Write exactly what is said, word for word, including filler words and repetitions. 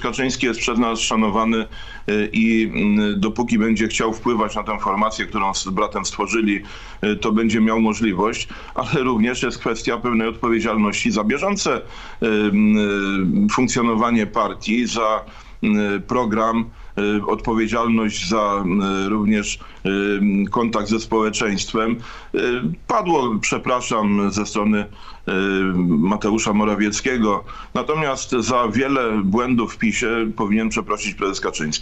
Kaczyński jest przed nas szanowany i dopóki będzie chciał wpływać na tę formację, którą z bratem stworzyli, to będzie miał możliwość, ale również jest kwestia pewnej odpowiedzialności za bieżące funkcjonowanie partii, za program, odpowiedzialność za również kontakt ze społeczeństwem. Padło, przepraszam, ze strony Mateusza Morawieckiego, natomiast za wiele błędów w PiS-ie powinien przeprosić prezes Kaczyński.